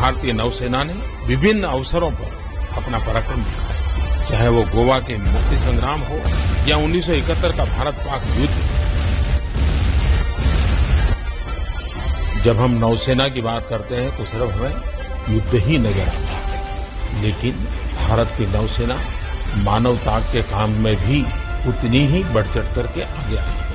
भारतीय नौसेना ने विभिन्न अवसरों पर अपना पराक्रम दिखाया, चाहे वो गोवा के मुक्ति संग्राम हो या 1971 का भारत पाक युद्ध। जब हम नौसेना की बात करते हैं तो सिर्फ हमें युद्ध ही नजर आता है, लेकिन भारत की नौसेना मानवता के काम में भी उतनी ही बढ़ चढ़ करके आगे आई।